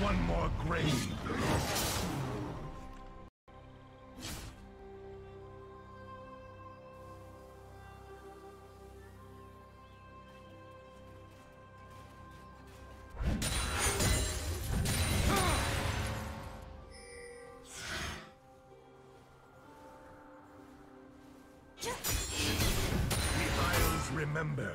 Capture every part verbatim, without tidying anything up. one more grave. Remember.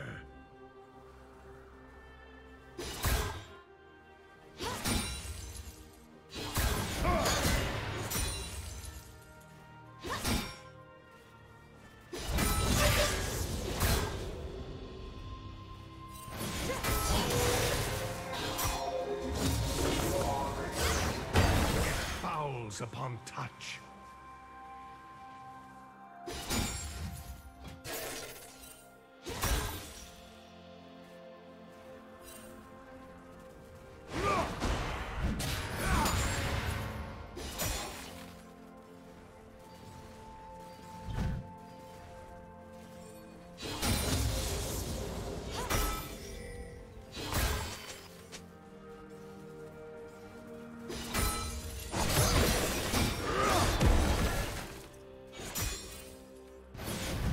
Fouls upon touch.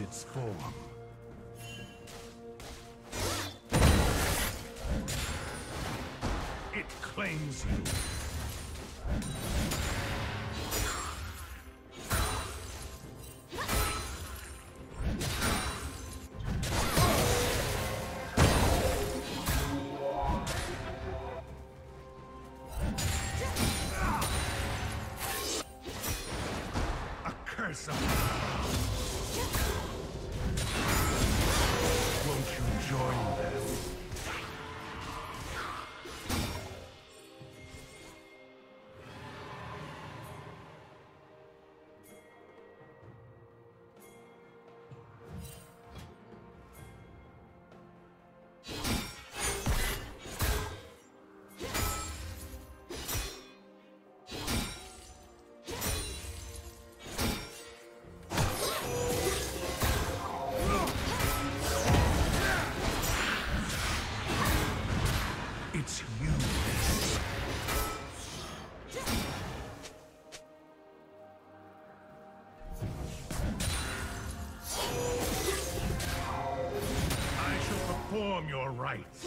Its form. It claims you. A curse on your rights.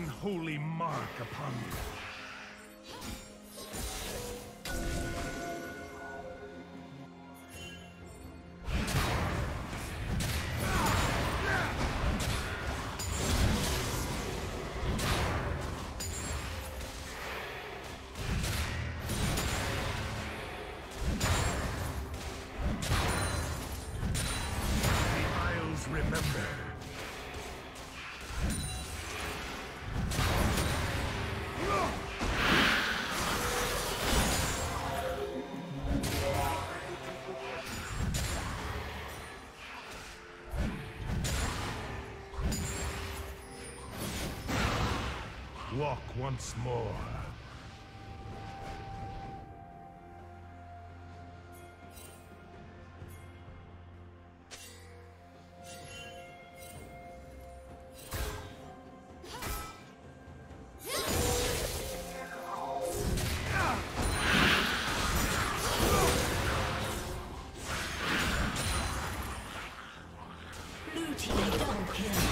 unholy mark upon you. Walk once more. Blue team double kill.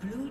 Blue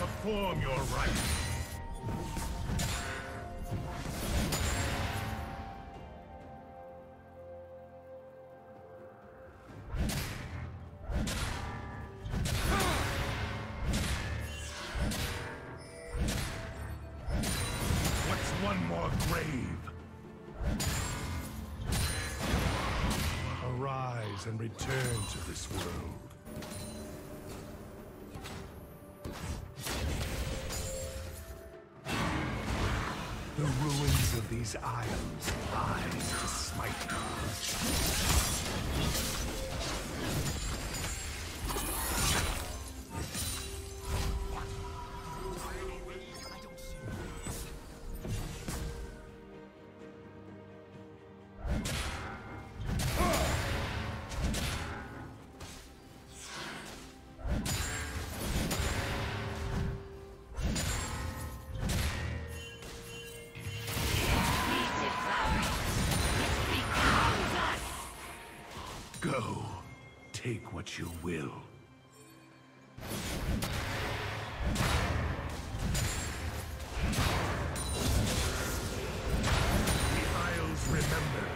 Perform your right. The ruins of these islands rise to smite you. Take what you will. The Isles remember.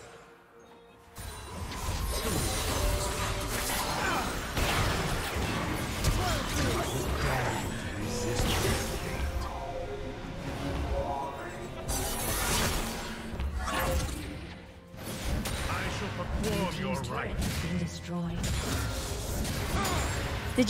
Did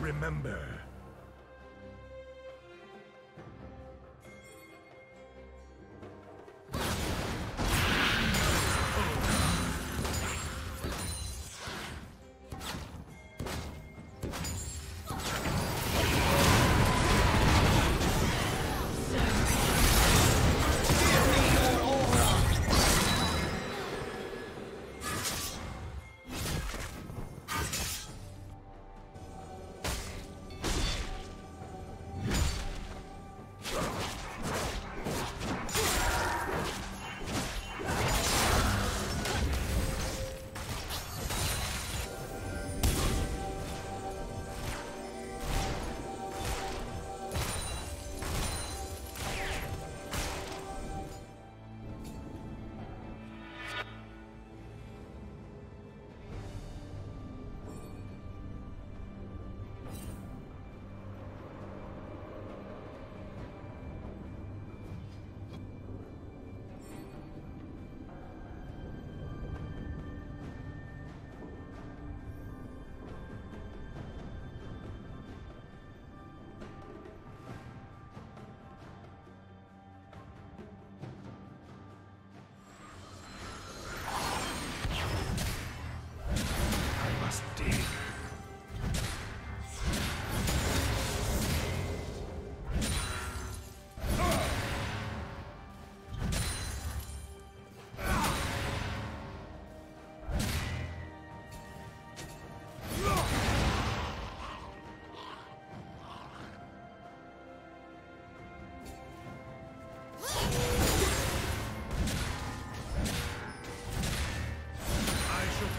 Remember.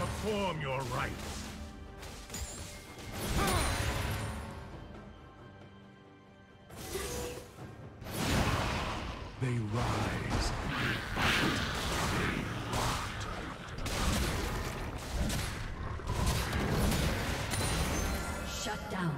Perform your rights. They rise, they fight, they rot. Shut down.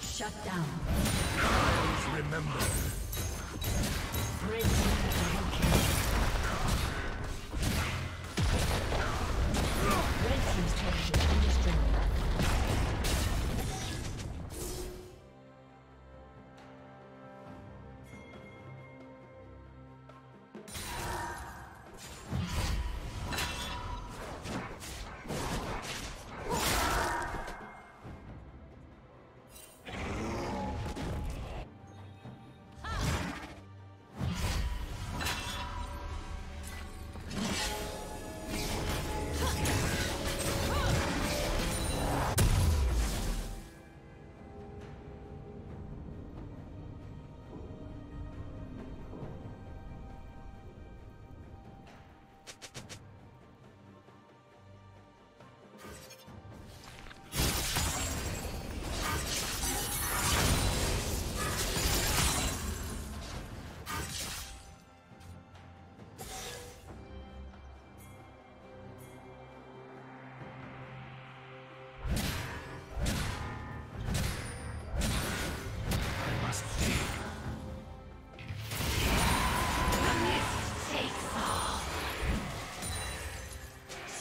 Shut down. Always remember. Red team's turret is destroyed.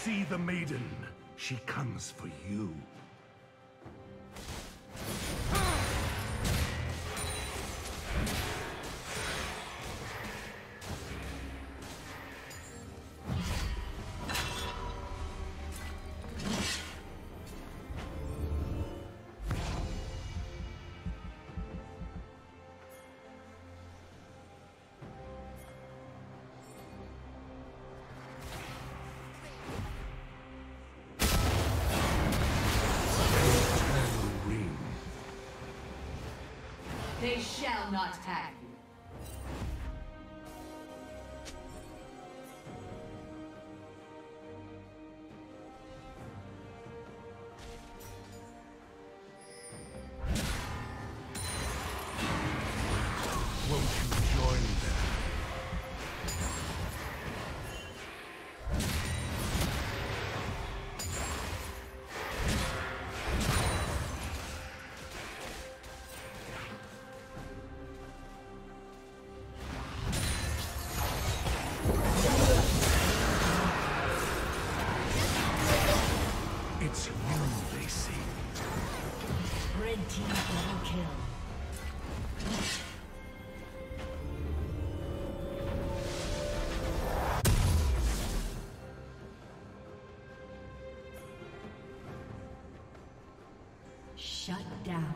See the maiden. She comes for you. They shall not tag you. Won't you join them? Shut down.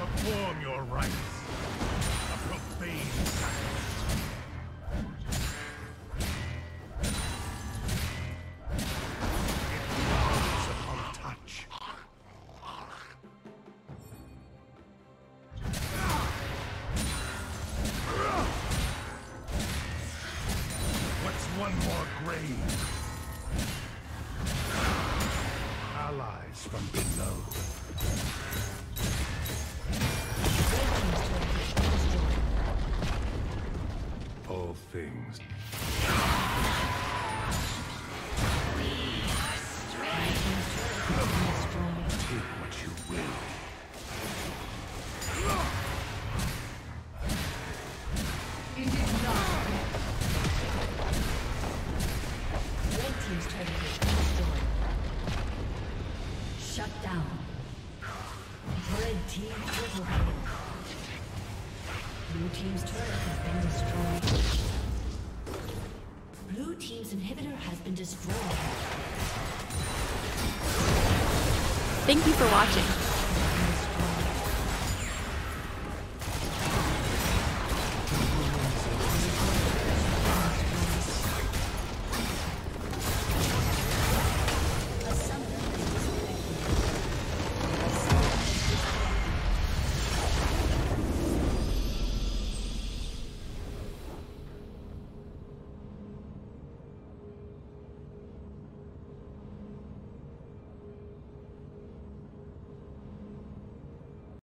Perform your rites. A profane sacrifice. It falls upon touch. What's one more grave? Allies from below. All things. We are strong. Take what you will. It is not. Red team's turret is destroyed. Shut down. Red team overrun. Blue team's turret has been destroyed. Blue team's inhibitor has been destroyed. Thank you for watching.